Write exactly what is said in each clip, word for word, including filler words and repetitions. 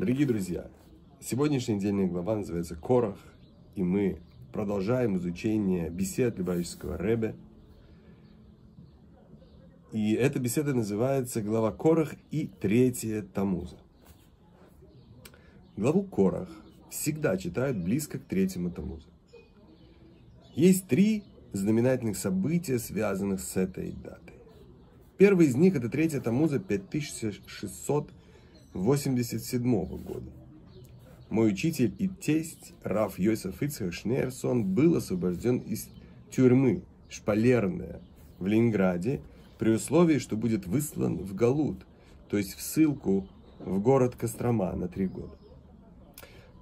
Дорогие друзья, сегодняшняя недельная глава называется «Корах», и мы продолжаем изучение бесед Любавичского Ребе. И эта беседа называется «Глава Корах и третья Тамуза». Главу Корах всегда читают близко к третьему Тамузу. Есть три знаменательных события, связанных с этой датой. Первый из них – это третья Тамуза пять тысяч шестьсот восемьдесят седьмого года. Мой учитель и тесть, рав Йосеф Ицхак Шнеерсон, был освобожден из тюрьмы Шпалерная в Ленинграде при условии, что будет выслан в Галут, то есть в ссылку в город Кострома на три года.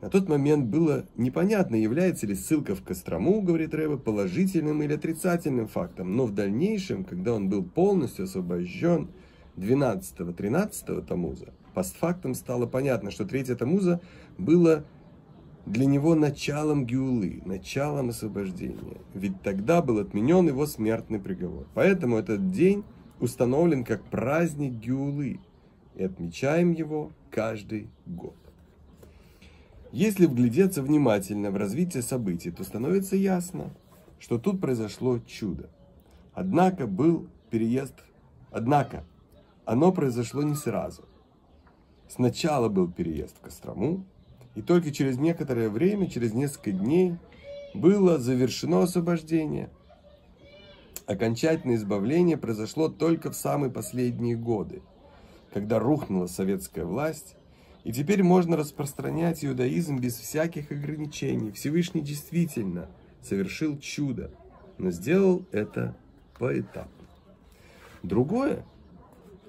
На тот момент было непонятно, является ли ссылка в Кострому, говорит Ребе, положительным или отрицательным фактом, но в дальнейшем, когда он был полностью освобожден двенадцатого тринадцатого тамуза, постфактом стало понятно, что третья тамуза было для него началом геулы, началом освобождения, ведь тогда был отменен его смертный приговор. Поэтому этот день установлен как праздник геулы, и отмечаем его каждый год. Если вглядеться внимательно в развитие событий, то становится ясно, что тут произошло чудо. Однако был переезд, однако оно произошло не сразу. Сначала был переезд в Кострому, и только через некоторое время, через несколько дней, было завершено освобождение. Окончательное избавление произошло только в самые последние годы, когда рухнула советская власть. И теперь можно распространять иудаизм без всяких ограничений. Всевышний действительно совершил чудо, но сделал это поэтапно. Другое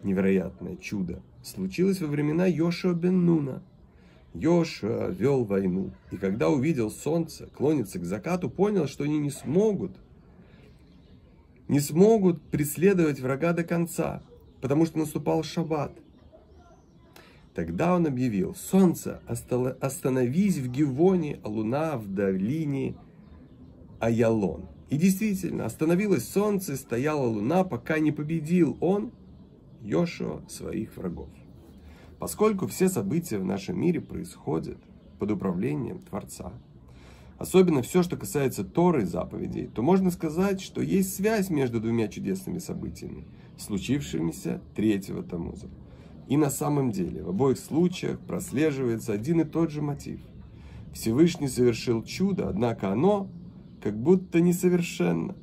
невероятное чудо случилось во времена Йегошуа бен Нуна. Йошуа вел войну, и когда увидел солнце клонится к закату, понял, что они не смогут, не смогут преследовать врага до конца, потому что наступал шаббат. Тогда он объявил: солнце, остановись в Гивоне, а луна в долине Аялон. И действительно, остановилось солнце, стояла луна, пока не победил он, Йошуа, своих врагов. Поскольку все события в нашем мире происходят под управлением Творца, особенно все, что касается Торы и заповедей, то можно сказать, что есть связь между двумя чудесными событиями, случившимися третьего тамуза. И на самом деле, в обоих случаях прослеживается один и тот же мотив. Всевышний совершил чудо, однако оно как будто несовершенно.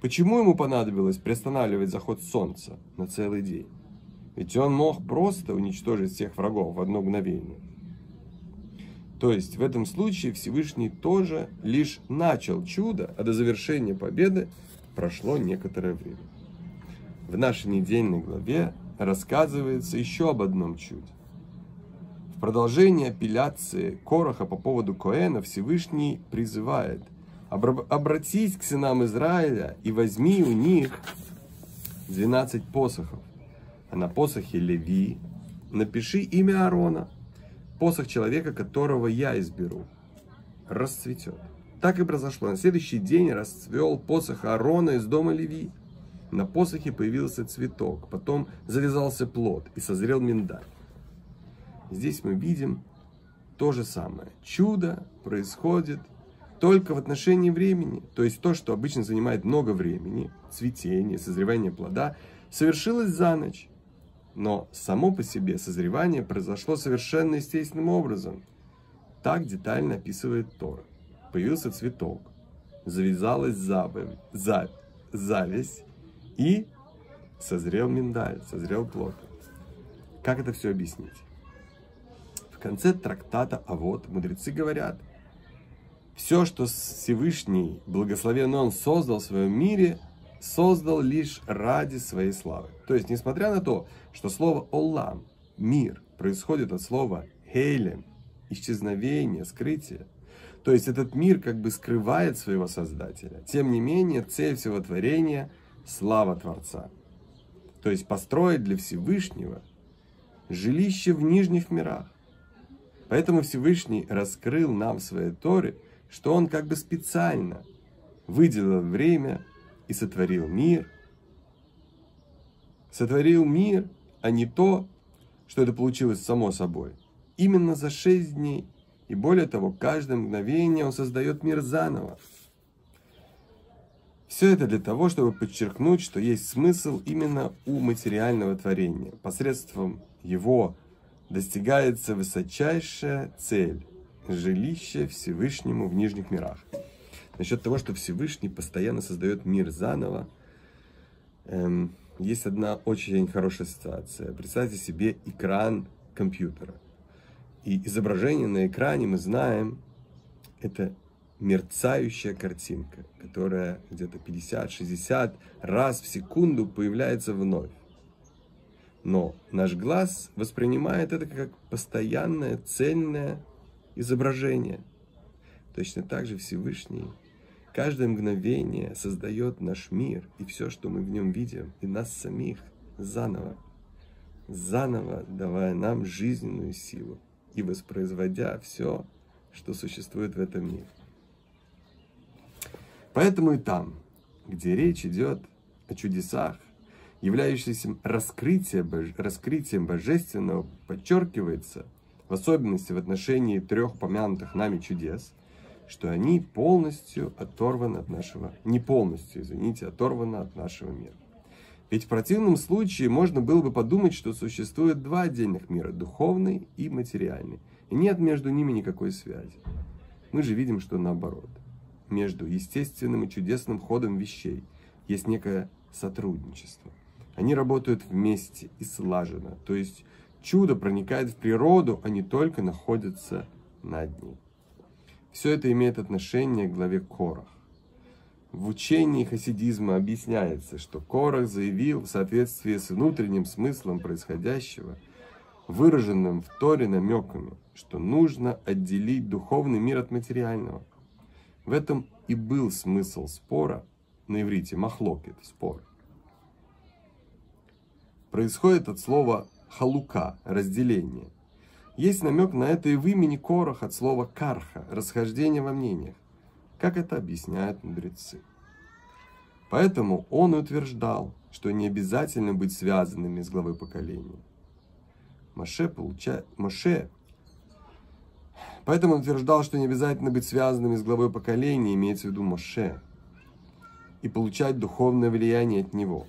Почему ему понадобилось приостанавливать заход солнца на целый день? Ведь он мог просто уничтожить всех врагов в одно мгновение. То есть в этом случае Всевышний тоже лишь начал чудо, а до завершения победы прошло некоторое время. В нашей недельной главе рассказывается еще об одном чуде. В продолжении апелляции Кораха по поводу Коэна Всевышний призывает: «Обратись к сынам Израиля и возьми у них двенадцать посохов, а на посохе Леви напиши имя Аарона, посох человека, которого я изберу, расцветет». Так и произошло. На следующий день расцвел посох Аарона из дома Леви. На посохе появился цветок, потом завязался плод и созрел миндаль. Здесь мы видим то же самое. Чудо происходит только в отношении времени. То есть то, что обычно занимает много времени, цветение, созревание плода, совершилось за ночь. Но само по себе созревание произошло совершенно естественным образом. Так детально описывает Тора. Появился цветок, завязалась завязь, за, завязь, и созрел миндаль, созрел плод. Как это все объяснить? В конце трактата «А вот» мудрецы говорят: все, что Всевышний, благословен Он, создал в своем мире, создал лишь ради своей славы. То есть, несмотря на то, что слово «Олам», «мир», происходит от слова «Хелем», «исчезновение», «скрытие», то есть этот мир как бы скрывает своего Создателя, тем не менее, цель всего творения – слава Творца. То есть построить для Всевышнего жилище в нижних мирах. Поэтому Всевышний раскрыл нам в своей Торе, что Он как бы специально выделил время и сотворил мир. Сотворил мир, а не то, что это получилось само собой. именно за шесть дней. И более того, каждое мгновение он создает мир заново. Все это для того, чтобы подчеркнуть, что есть смысл именно у материального творения. Посредством его достигается высочайшая цель – жилище Всевышнему в нижних мирах. Насчет того, что Всевышний постоянно создает мир заново, эм, есть одна очень хорошая ситуация. Представьте себе экран компьютера. И изображение на экране, мы знаем, это мерцающая картинка, которая где-то пятьдесят-шестьдесят раз в секунду появляется вновь. Но наш глаз воспринимает это как постоянное цельное изображение. Точно так же Всевышний каждое мгновение создает наш мир и все, что мы в нем видим, и нас самих заново, заново давая нам жизненную силу и воспроизводя все, что существует в этом мире. Поэтому и там, где речь идет о чудесах, являющихся раскрытием, боже, раскрытием божественного, подчеркивается, в особенности в отношении трех помянутых нами чудес, что они полностью оторваны от нашего, не полностью, извините, оторваны от нашего мира. Ведь в противном случае можно было бы подумать, что существует два отдельных мира, духовный и материальный, и нет между ними никакой связи. Мы же видим, что наоборот. Между естественным и чудесным ходом вещей есть некое сотрудничество. Они работают вместе и слаженно, то есть чудо проникает в природу, а не только находится над ней. Все это имеет отношение к главе Корах. В учении хасидизма объясняется, что Корах заявил в соответствии с внутренним смыслом происходящего, выраженным в Торе намеками, что нужно отделить духовный мир от материального. В этом и был смысл спора, на иврите «махлокет» – спор. Происходит от слова «халука» – разделение. Есть намек на это и в имени Корах от слова «карха» – расхождение во мнениях, как это объясняют мудрецы. Поэтому он утверждал, что не обязательно быть связанными с главой поколения. Моше получает... Моше... Поэтому он утверждал, что не обязательно быть связанными с главой поколения, имеется в виду Моше, и получать духовное влияние от него.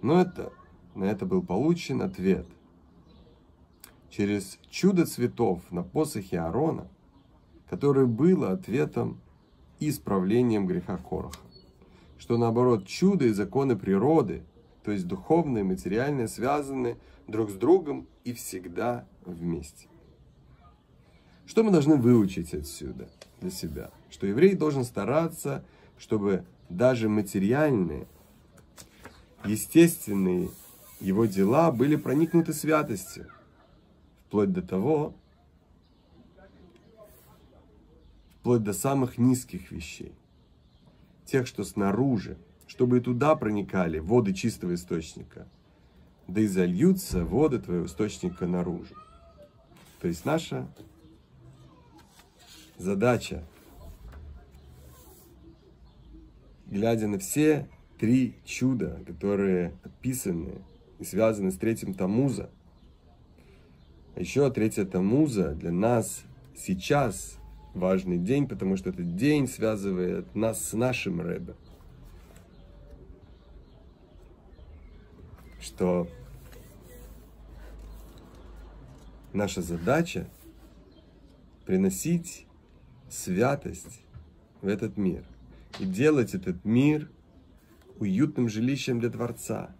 Но это, на это был получен ответ. Через чудо цветов на посохе Аарона, которое было ответом и исправлением греха Кораха. Что наоборот, чудо и законы природы, то есть духовное и материальное, связаны друг с другом и всегда вместе. Что мы должны выучить отсюда для себя? Что еврей должен стараться, чтобы даже материальные, естественные его дела были проникнуты святостью. Вплоть до того, вплоть до самых низких вещей. Тех, что снаружи, чтобы и туда проникали воды чистого источника. Да и зальются воды твоего источника наружу. То есть наша... задача, глядя на все три чуда, которые описаны и связаны с третьим тамуза, а еще третье тамуза для нас сейчас важный день, потому что этот день связывает нас с нашим Ребе, что наша задача приносить святость в этот мир и делать этот мир уютным жилищем для Творца,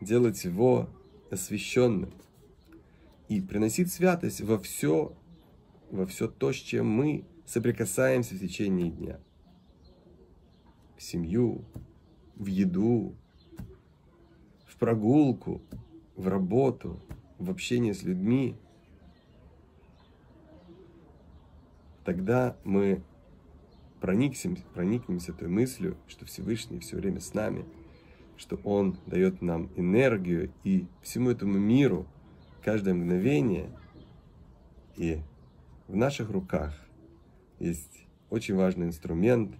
делать его освященным и приносить святость во все, во все то, с чем мы соприкасаемся в течение дня. В семью, в еду, в прогулку, в работу, в общение с людьми. Тогда мы проникнемся, проникнемся той мыслью, что Всевышний все время с нами, что Он дает нам энергию и всему этому миру каждое мгновение. И в наших руках есть очень важный инструмент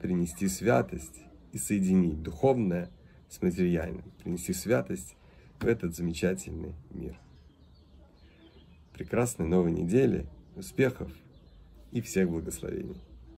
принести святость и соединить духовное с материальным, принести святость в этот замечательный мир. прекрасной новой недели, успехов и всех благословений.